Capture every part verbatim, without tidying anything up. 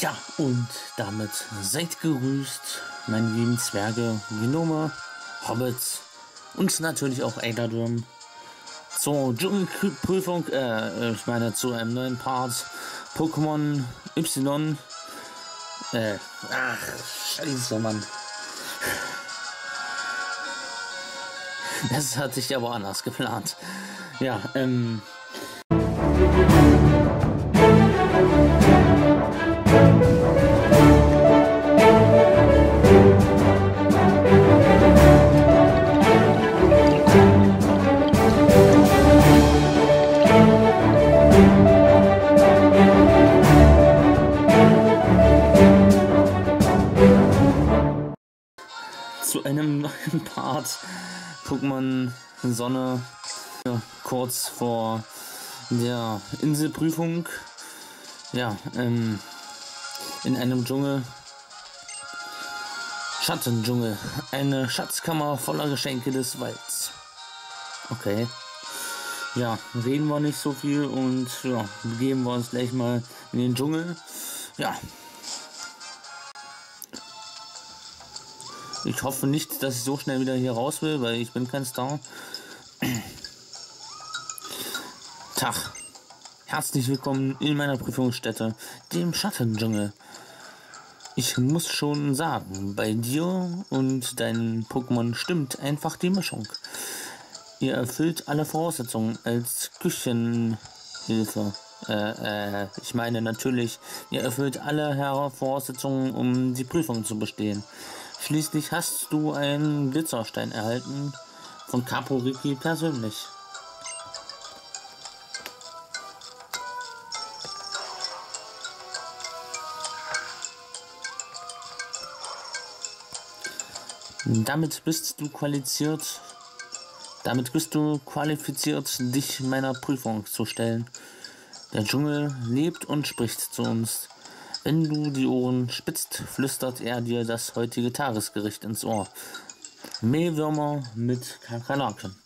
Ja, und damit seid gegrüßt, meine lieben Zwerge, Genome, Hobbits und natürlich auch Eiderdrum zur Dschungelprüfung, äh, ich meine zu einem neuen Part Pokémon Y, äh, ach, scheiße, Mann. Das hatte ich aber anders geplant. Ja, ähm... Zu einem neuen Part Pokémon Sonne, ja, kurz vor der Inselprüfung, ja, ähm, in einem Dschungel, Schattendschungel, eine Schatzkammer voller Geschenke des Walds. Okay, ja, reden wir nicht so viel und ja, begeben wir uns gleich mal in den Dschungel. Ja, ich hoffe nicht, dass ich so schnell wieder hier raus will, weil ich bin kein Star. Tag. Herzlich willkommen in meiner Prüfungsstätte, dem Schattendschungel. Ich muss schon sagen, bei dir und deinen Pokémon stimmt einfach die Mischung. Ihr erfüllt alle Voraussetzungen als Küchenhilfe. Äh, äh, ich meine natürlich, ihr erfüllt alle Voraussetzungen, um die Prüfung zu bestehen. Schließlich hast du einen Glitzerstein erhalten von Kapuriki persönlich. Damit bist du qualifiziert, damit bist du qualifiziert, dich meiner Prüfung zu stellen. Der Dschungel lebt und spricht zu uns. Wenn du die Ohren spitzt, flüstert er dir das heutige Tagesgericht ins Ohr. Mehlwürmer mit Kakerlaken.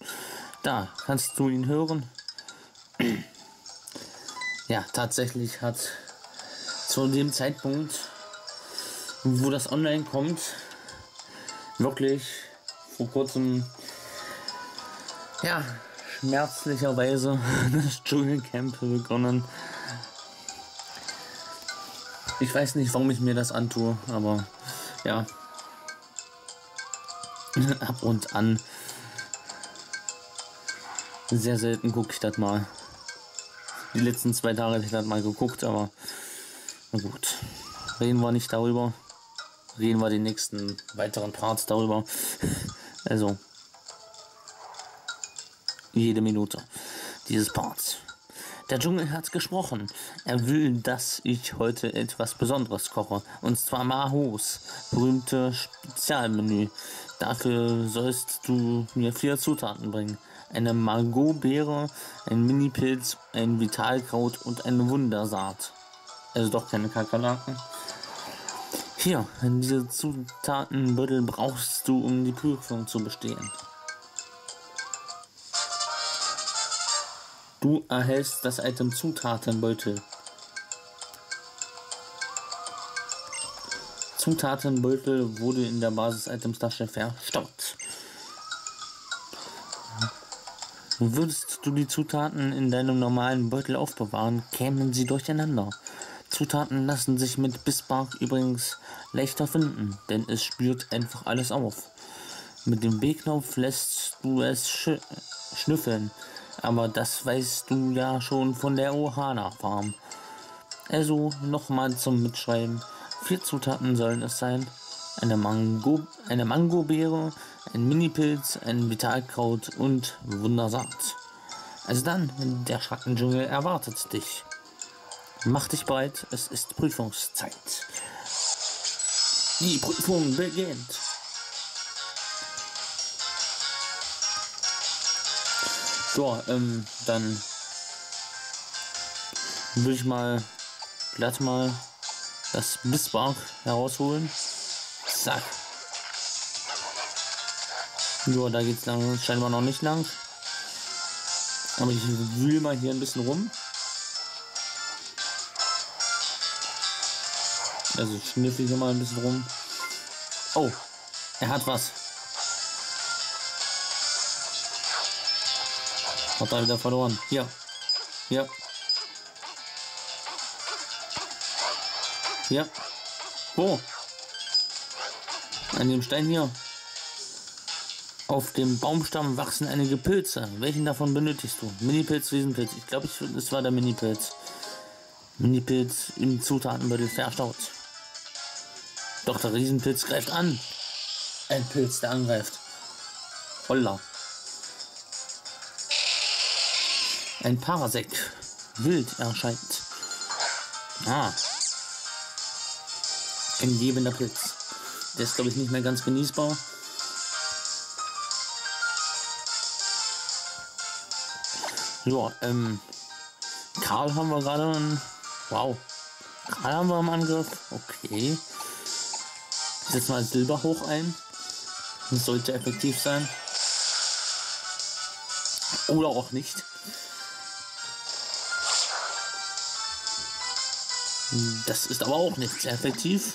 Da, kannst du ihn hören? Ja, tatsächlich hat zu dem Zeitpunkt, wo das online kommt, wirklich vor kurzem, ja, schmerzlicherweise das Dschungelcamp begonnen. Ich weiß nicht, warum ich mir das antue, aber ja, ab und an, sehr selten gucke ich das mal. Die letzten zwei Tage habe ich das mal geguckt, aber na gut, reden wir nicht darüber. Reden wir den nächsten weiteren Parts darüber. Also jede Minute dieses Parts. Der Dschungel hat gesprochen. Er will, dass ich heute etwas Besonderes koche. Und zwar Mahos berühmte Spezialmenü. Dafür sollst du mir vier Zutaten bringen. Eine Margotbeere, ein Minipilz, ein Vitalkraut und eine Wundersaat. Also doch keine Kakerlaken. Hier, diese Zutatenbüttel brauchst du, um die Prüfung zu bestehen. Du erhältst das Item Zutatenbeutel. Zutatenbeutel wurde in der Basis-Items-Tasche verstaut. Würdest du die Zutaten in deinem normalen Beutel aufbewahren, kämen sie durcheinander. Zutaten lassen sich mit Bissbark übrigens leichter finden, denn es spürt einfach alles auf. Mit dem B-Knopf lässt du es sch schnüffeln, aber das weißt du ja schon von der Ohana-Farm. Also nochmal zum Mitschreiben, vier Zutaten sollen es sein, eine Mango, eine Mangobeere, ein Minipilz, ein Vitalkraut und Wundersaat. Also dann, der Schattendschungel erwartet dich. Mach dich bereit, es ist Prüfungszeit. Die Prüfung beginnt. So, ähm, dann will ich mal glatt mal das Bissbark herausholen. Zack. So, da geht's lang, scheinbar noch nicht lang. Aber ich wühle mal hier ein bisschen rum. Also schnüffel ich nochmal ein bisschen rum. Oh, er hat was. Hat er wieder verloren. Hier. Hier. Hier. Wo? An dem Stein hier. Auf dem Baumstamm wachsen einige Pilze. Welchen davon benötigst du? Mini-Pilz, Riesenpilz. Ich glaube, ich, es war der Mini-Pilz. Mini-Pilz im Zutatenbündel verstaut. Doch der Riesenpilz greift an. Ein Pilz, der angreift. Holla. Ein Parasekt. Wild erscheint. Ah. Ein lebender Pilz. Der ist, glaube ich, nicht mehr ganz genießbar. Ja, ähm, Karl haben wir gerade einen, wow, Karl haben wir im Angriff, okay, setzen wir als Silber hoch ein, das sollte effektiv sein, oder auch nicht, das ist aber auch nicht sehr effektiv,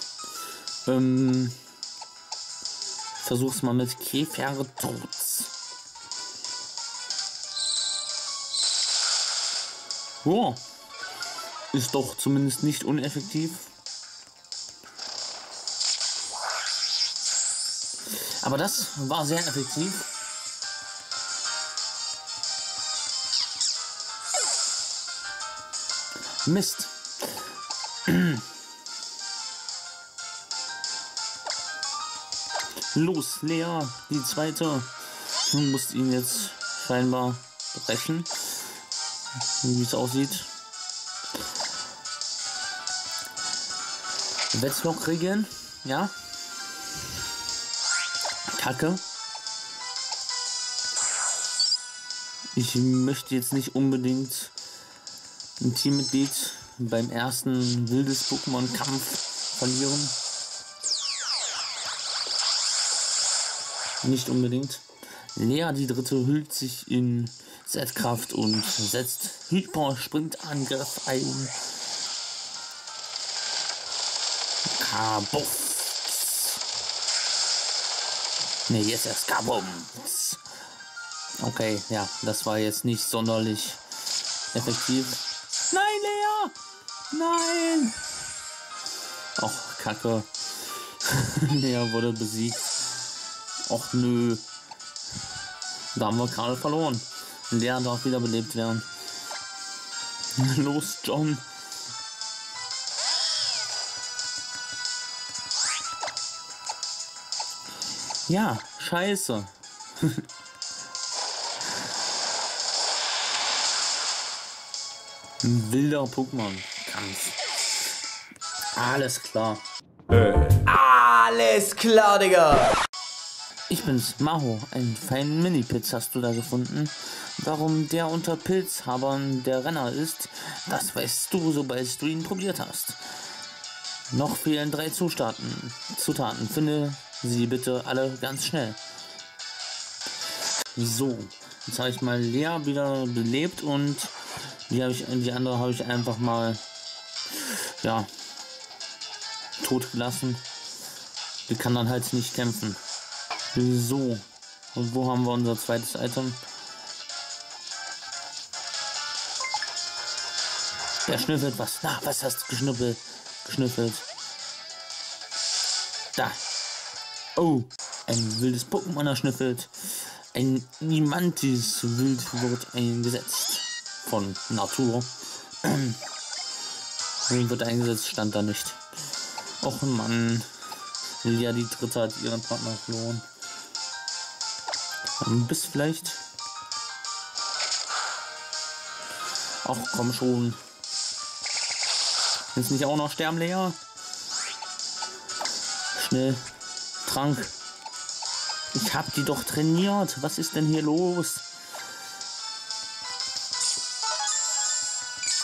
ähm, versuch's mal mit Käfertrutz. Ja, ist doch zumindest nicht uneffektiv. Aber das war sehr effektiv. Mist. Los, Lea, die zweite. Du musst ihn jetzt scheinbar brechen. Wie es aussieht. Wedlocke regeln, ja. Kacke. Ich möchte jetzt nicht unbedingt ein Teammitglied beim ersten wildes Pokémon-Kampf verlieren. Nicht unbedingt. Lea, die dritte, hüllt sich in Z-Kraft und setzt Hyper-Sprint-Angriff ein. Kabuff. Ne, jetzt erst Kabum. Okay, ja, das war jetzt nicht sonderlich effektiv. Nein, Lea! Nein! Och, Kacke. Lea wurde besiegt. Och, nö. Da haben wir gerade verloren. Der darf wieder belebt werden. Los, John. Ja, scheiße. Ein wilder Pokémon-Kampf. Alles klar. Äh. Alles klar, Digga. Ich bin's, Maho. Einen feinen Mini-Pilz hast du da gefunden. Warum der unter Pilzhabern der Renner ist, das weißt du, sobald du ihn probiert hast. Noch fehlen drei Zutaten. Zutaten. Finde sie bitte alle ganz schnell. So, jetzt habe ich mal Lea wieder belebt und die, habe ich, die andere habe ich einfach mal, ja, tot gelassen. Die kann dann halt nicht kämpfen. So, und wo haben wir unser zweites Item? Der schnüffelt was. Na, was hast du geschnüffelt? Geschnüffelt. Da. Oh, ein wildes Pokémon schnüffelt. Ein Imantis wild wird eingesetzt. Von Natur. Wird eingesetzt, stand da nicht. Och Mann. Lea, die dritte, hat ihren Partner verloren. Bis vielleicht. Ach komm schon. Willst nicht auch noch sterben, Lea? Schnell. Trank. Ich hab die doch trainiert. Was ist denn hier los?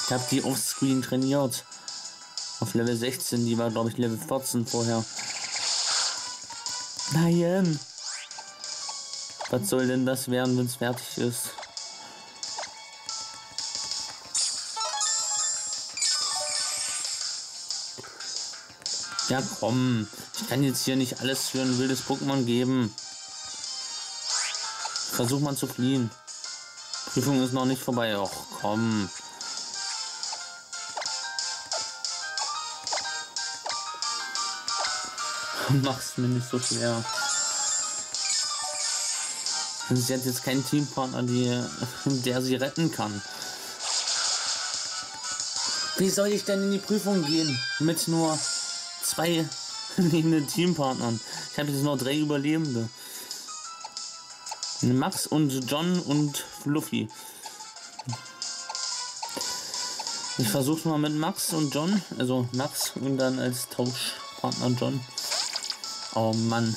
Ich hab die offscreen trainiert. Auf Level sechzehn. Die war, glaube ich, Level vierzehn vorher. Nein. Was soll denn das werden, wenn es fertig ist? Ja komm, ich kann jetzt hier nicht alles für ein wildes Pokémon geben. Versuch mal zu fliehen. Prüfung ist noch nicht vorbei. Och komm. Mach's mir nicht so schwer. Sie hat jetzt keinen Teampartner, die, der sie retten kann. Wie soll ich denn in die Prüfung gehen mit nur zwei lebenden Teampartnern? Ich habe jetzt noch drei Überlebende. Max und John und Fluffy. Ich versuch's mal mit Max und John. Also Max und dann als Tauschpartner John. Oh Mann.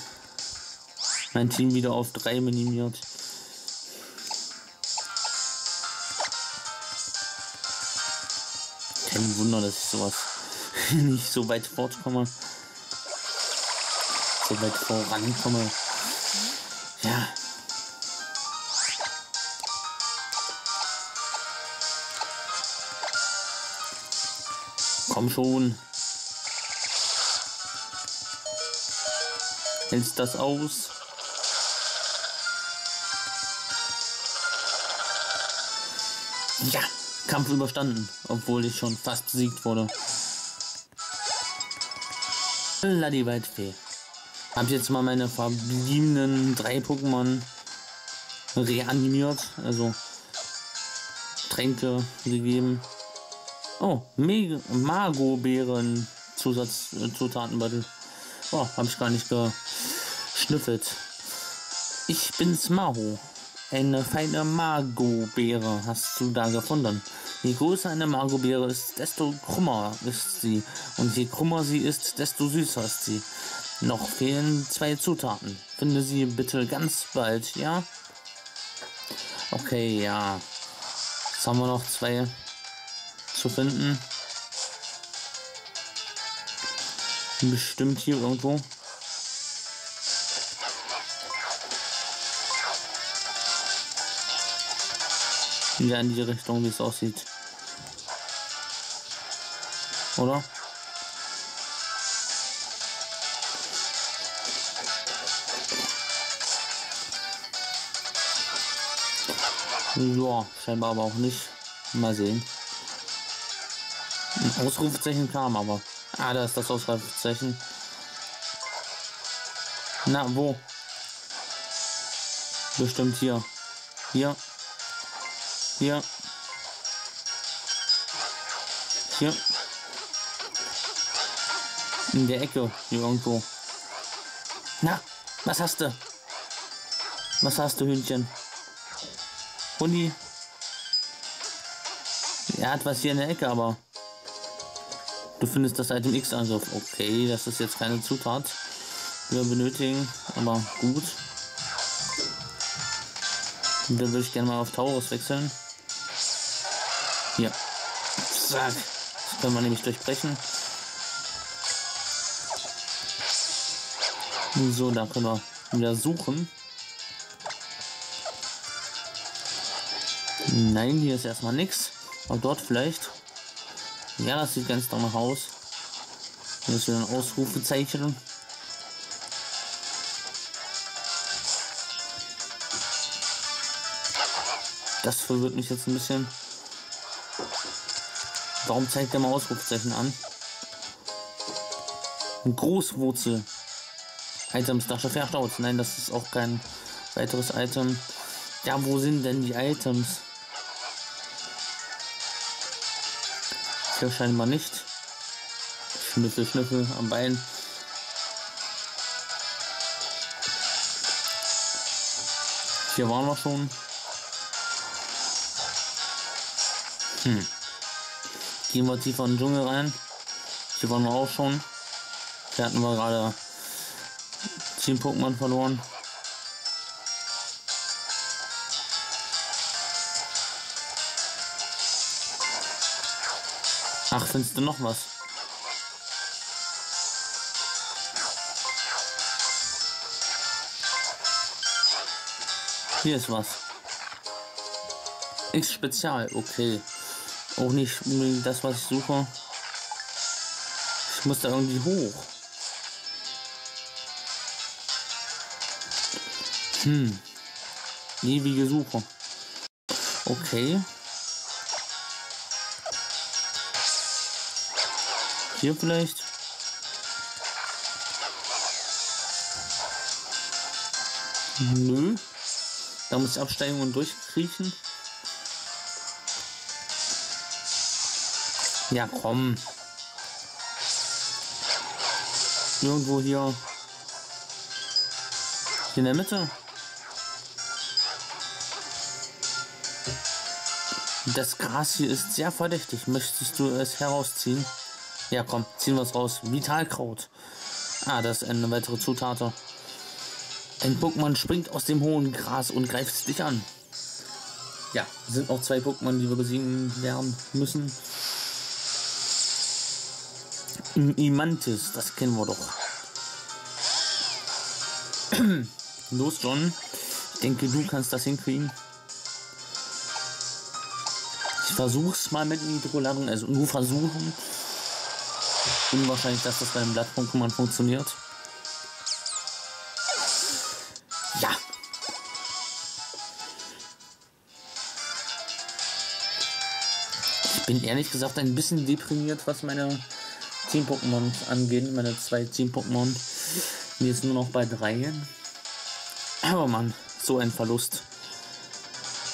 Mein Team wieder auf drei minimiert. Kein Wunder, dass ich sowas nicht so weit fortkomme. So weit vorankomme. Ja. Komm schon. Hältst das aus? Ja, Kampf überstanden, obwohl ich schon fast besiegt wurde. Ladi Waldfee. Hab jetzt mal meine verbliebenen drei Pokémon reanimiert, also Tränke gegeben. Oh, Mago-Beeren Zusatzzutatenbeutel. Oh, hab ich gar nicht geschnüffelt. Ich bin's, Maho. Eine feine Mago-Beere hast du da gefunden. Je größer eine Mago-Beere ist, desto krummer ist sie. Und je krummer sie ist, desto süßer ist sie. Noch fehlen zwei Zutaten. Finde sie bitte ganz bald, ja? Okay, ja. Jetzt haben wir noch zwei zu finden. Bestimmt hier irgendwo. Ja, in die Richtung, wie es aussieht. Oder? Ja, scheinbar aber auch nicht. Mal sehen. Ein Ausrufezeichen kam aber. Ah, da ist das Ausrufezeichen. Na, wo? Bestimmt hier. Hier. Hier. Hier. In der Ecke, hier irgendwo. Na, was hast du? Was hast du, Hühnchen? Hundi. Er hat was hier in der Ecke, aber... Du findest das Item X-Angriff. Okay, das ist jetzt keine Zutat, die wir benötigen, aber gut. Und dann würde ich gerne mal auf Tauros wechseln. Hier. Zack. Das können wir nämlich durchbrechen. So, da können wir wieder suchen. Nein, hier ist erstmal nichts. Aber dort vielleicht. Ja, das sieht ganz danach aus. Hier ist wieder ein Ausrufezeichen. Das verwirrt mich jetzt ein bisschen. Warum zeigt er mal Ausrufezeichen an? Großwurzel. Items, Dasche verstaut. Nein, das ist auch kein weiteres Item. Ja, wo sind denn die Items? Hier scheinbar nicht. Schnüffel, Schnüffel am Bein. Hier waren wir schon. Hm. Gehen wir tiefer in den Dschungel rein. Hier waren wir auch schon. Hier hatten wir gerade zehn Pokémon verloren. Ach, findest du noch was? Hier ist was. X-Spezial, okay. Auch nicht unbedingt das, was ich suche. Ich muss da irgendwie hoch. Hm. Ewige Suche. Okay. Hier vielleicht. Nö. Da muss ich absteigen und durchkriechen. Ja, komm. Irgendwo hier. Hier in der Mitte. Das Gras hier ist sehr verdächtig. Möchtest du es herausziehen? Ja, komm, ziehen wir es raus. Vitalkraut. Ah, das ist eine weitere Zutat. Ein Pokémon springt aus dem hohen Gras und greift dich an. Ja, sind auch zwei Pokémon, die wir besiegen werden müssen. Imantis, das kennen wir doch. Los, John. Ich denke, du kannst das hinkriegen. Ich versuch's mal mit Hydroladung, also nur versuchen. Unwahrscheinlich, dass das bei einem Blatt-Pokémon funktioniert. Ja. Ich bin ehrlich gesagt ein bisschen deprimiert, was meine Team-Pokémon angeht. Meine zwei Team-Pokémon. Mir ist nur noch bei drei. Aber Mann, so ein Verlust.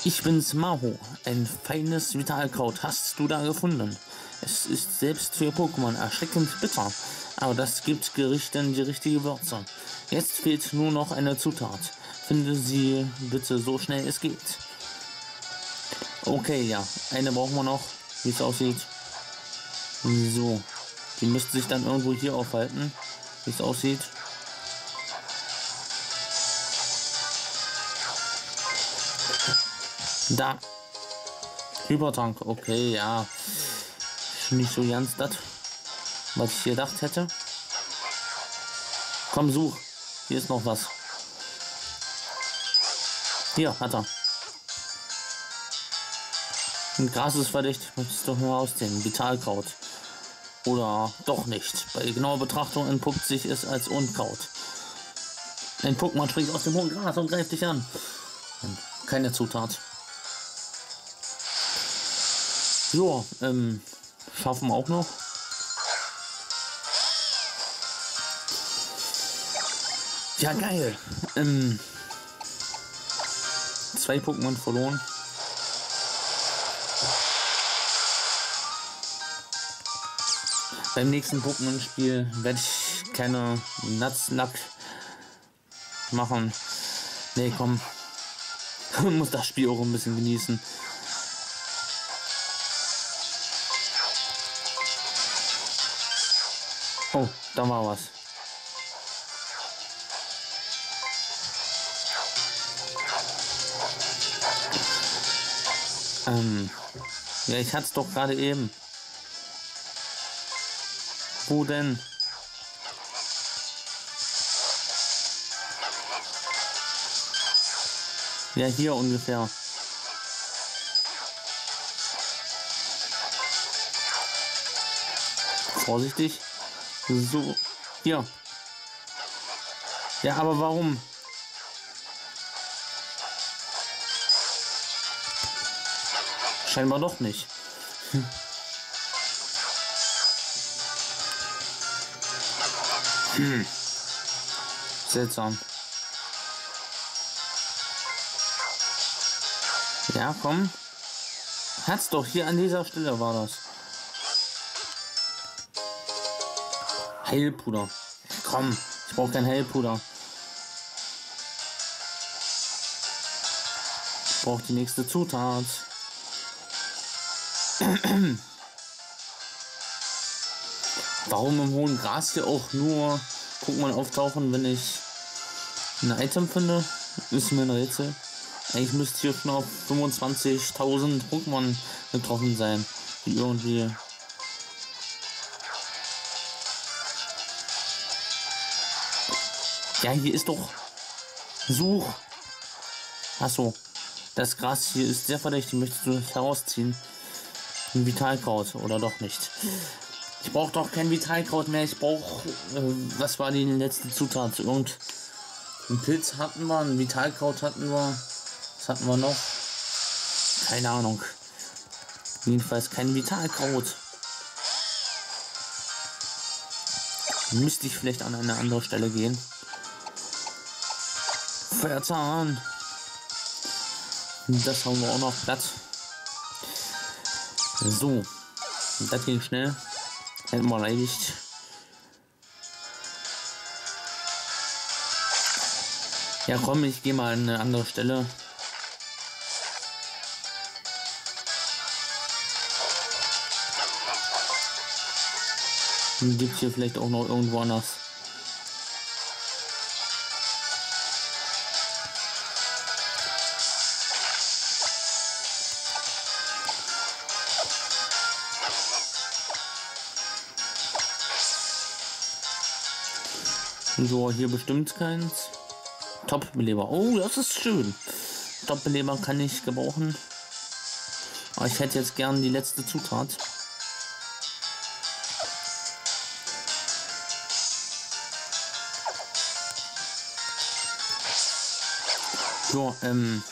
Ich bin's, Maho. Ein feines Vitalkraut hast du da gefunden. Es ist selbst für Pokémon erschreckend bitter, aber das gibt Gerichten die richtige Würze. Jetzt fehlt nur noch eine Zutat. Finde sie bitte so schnell es geht. Okay, ja, eine brauchen wir noch, wie es aussieht. So, die müsste sich dann irgendwo hier aufhalten, wie es aussieht. Da. Hypertank, okay, ja. Nicht so ganz das, was ich gedacht hätte. Komm, such. Hier ist noch was. Hier, hat er. Und Gras ist verdächtig. Möchtest du doch nur ausziehen. Vitalkraut. Oder doch nicht. Bei genauer Betrachtung entpuppt sich es als Unkraut. Ein Pokémon springt aus dem hohen Gras und greift dich an. Keine Zutat. So, ähm... schaffen wir auch noch. Ja, geil. Ähm, zwei Pokémon verloren. Beim nächsten Pokémon-Spiel werde ich keine Nutzlack machen. Nee, komm. Man muss das Spiel auch ein bisschen genießen. Oh, da war was. Ähm, ja, ich hatte es doch gerade eben. Wo denn? Ja, hier ungefähr. Vorsichtig. So, hier. Ja, aber warum? Scheinbar doch nicht. Hm. Hm. Seltsam. Ja, komm. Hat's doch, hier an dieser Stelle war das. Heilpuder. Komm, ich brauche kein Heilpuder. Ich brauche die nächste Zutat. Warum im hohen Gras hier auch nur Pokémon auftauchen, wenn ich ein Item finde? Ist mir ein Rätsel. Eigentlich müsste hier schon auf fünfundzwanzigtausend Pokémon getroffen sein, die irgendwie... Ja, hier ist doch... Such! Achso. Das Gras hier ist sehr verdächtig. Möchtest du es herausziehen? Ein Vitalkraut. Oder doch nicht. Ich brauche doch kein Vitalkraut mehr. Ich brauche... Äh, was war die letzte Zutat? Irgend... Einen Pilz hatten wir, einen Vitalkraut hatten wir. Was hatten wir noch? Keine Ahnung. Jedenfalls kein Vitalkraut. Müsste ich vielleicht an eine andere Stelle gehen. Feuerzahn. Das haben wir auch noch Platz. So. Das ging schnell. Hätten wir erledigt. Ja komm, ich gehe mal an eine andere Stelle. Gibt es hier vielleicht auch noch irgendwo anders. So, hier bestimmt keins. Top-Beleber. Oh, das ist schön. Top-Beleber kann ich gebrauchen. Aber ich hätte jetzt gern die letzte Zutat. So, ähm.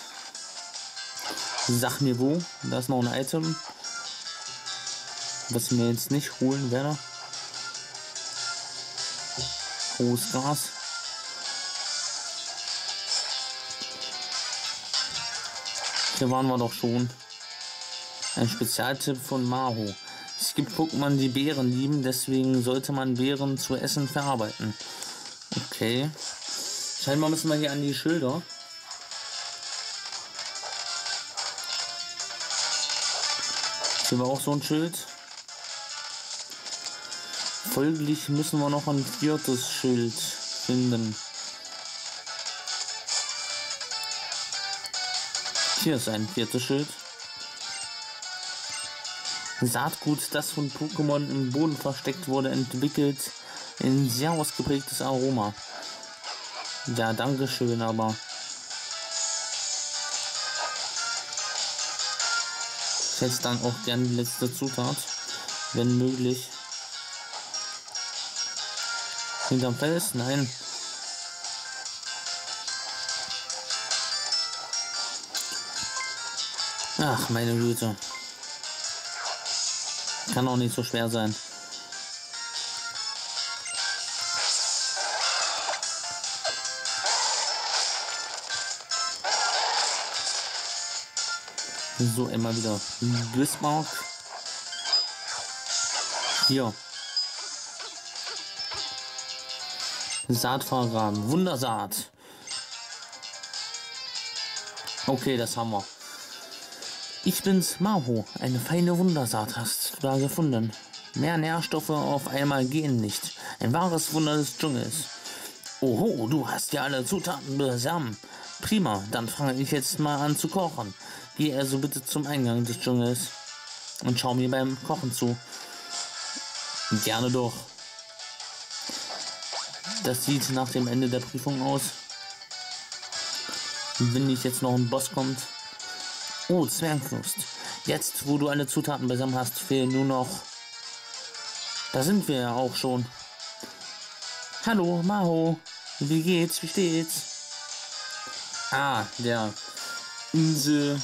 Sag mir wo. Da ist noch ein Item. Was ich mir jetzt nicht holen werde. Großes Gras. Hier waren wir doch schon. Ein Spezialtipp von Maho. Es gibt Pokémon, die Beeren lieben, deswegen sollte man Beeren zu essen verarbeiten. Okay. Scheinbar müssen wir hier an die Schilder. Hier war auch so ein Schild. Folglich müssen wir noch ein viertes Schild finden. Hier ist ein viertes Schild. Saatgut, das von Pokémon im Boden versteckt wurde, entwickelt ein sehr ausgeprägtes Aroma. Ja, danke schön, aber... Ich hätte dann auch gerne die letzte Zutat, wenn möglich. Hinterm Fels? Nein. Ach, meine Güte. Kann auch nicht so schwer sein. So, immer wieder Bissbark. Hier. Saat vergraben. Wundersaat. Okay, das haben wir. Ich bin's, Maho. Eine feine Wundersaat hast du da gefunden. Mehr Nährstoffe auf einmal gehen nicht. Ein wahres Wunder des Dschungels. Oho, du hast ja alle Zutaten beisammen. Prima, dann fange ich jetzt mal an zu kochen. Geh also bitte zum Eingang des Dschungels und schau mir beim Kochen zu. Gerne doch. Das sieht nach dem Ende der Prüfung aus. Wenn ich jetzt noch ein Boss kommt. Oh, Zwergenknost. Jetzt, wo du alle Zutaten beisammen hast, fehlen nur noch... Da sind wir ja auch schon. Hallo, Maho. Wie geht's? Wie steht's? Ah, der Insel...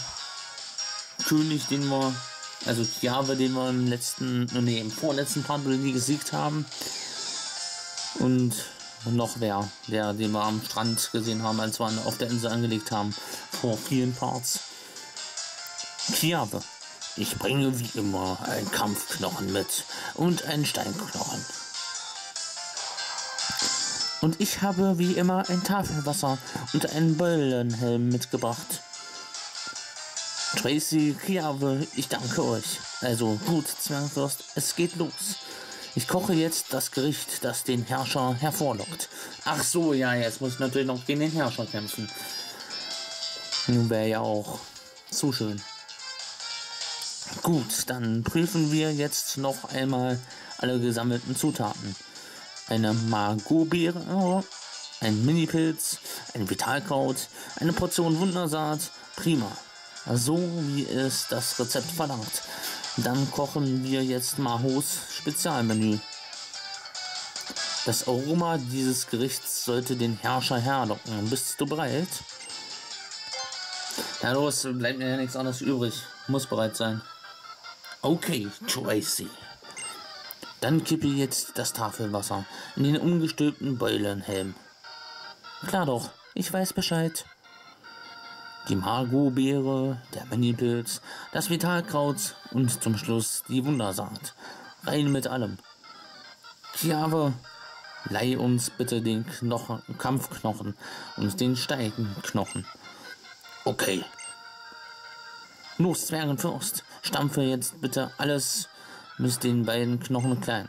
König, den wir, also Kiawe, den wir im letzten, nee, im vorletzten Part gesiegt haben. Und noch wer, der, den wir am Strand gesehen haben, als wir auf der Insel angelegt haben, vor vielen Parts. Kiawe, ich bringe wie immer einen Kampfknochen mit und einen Steinknochen. Und ich habe wie immer ein Tafelwasser und einen Böllenhelm mitgebracht. Tracy, Kiawe, ich danke euch. Also gut, Zwergfürst, es geht los. Ich koche jetzt das Gericht, das den Herrscher hervorlockt. Ach so, ja, jetzt muss ich natürlich noch gegen den Herrscher kämpfen. Nun wäre ja auch zu schön. Gut, dann prüfen wir jetzt noch einmal alle gesammelten Zutaten. Eine Margotbeere, ein Minipilz, ein Vitalkraut, eine Portion Wundersaat, prima. So wie es das Rezept verlangt. Dann kochen wir jetzt Mahos Spezialmenü. Das Aroma dieses Gerichts sollte den Herrscher herlocken. Bist du bereit? Na los, bleibt mir ja nichts anderes übrig. Muss bereit sein. Okay, Tracy. Dann kippe jetzt das Tafelwasser in den umgestülpten Beulenhelm. Klar doch, ich weiß Bescheid. Die Margotbeere, der Bennypilz, das Vitalkraut und zum Schluss die Wundersaat. Rein mit allem. Kiawe, leih uns bitte den Knochen, Kampfknochen und den Steigenknochen. Okay. Los, Zwergenfürst, stampfe jetzt bitte alles mit den beiden Knochen klein.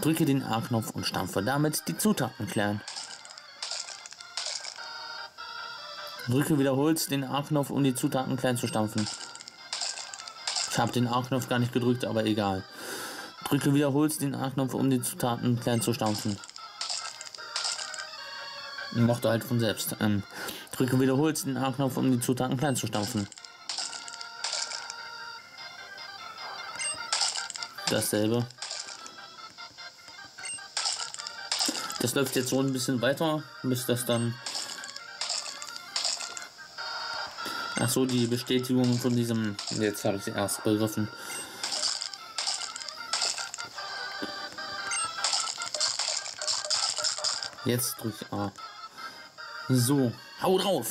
Drücke den A-Knopf und stampfe damit die Zutaten klein. Drücke wiederholt den A-Knopf, um die Zutaten klein zu stampfen. Ich habe den A-Knopf gar nicht gedrückt, aber egal. Drücke wiederholt den A-Knopf, um die Zutaten klein zu stampfen. Mochte halt von selbst. Ähm, drücke wiederholt den A-Knopf, um die Zutaten klein zu stampfen. Dasselbe. Das läuft jetzt so ein bisschen weiter, bis das dann... Ach so, die Bestätigung von diesem... Jetzt habe ich sie erst begriffen. Jetzt drücke ich A. So, hau drauf!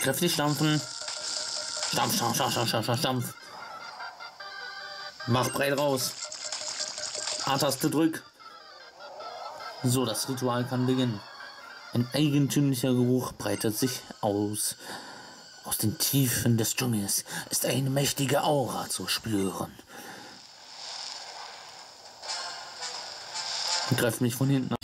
Kräftig stampfen. Stampf, stampf, stampf, stampf, stampf, stampf. Mach breit raus. A-Taste drück. So, das Ritual kann beginnen. Ein eigentümlicher Geruch breitet sich aus. Aus den Tiefen des Dschungels ist eine mächtige Aura zu spüren. Greift mich von hinten an.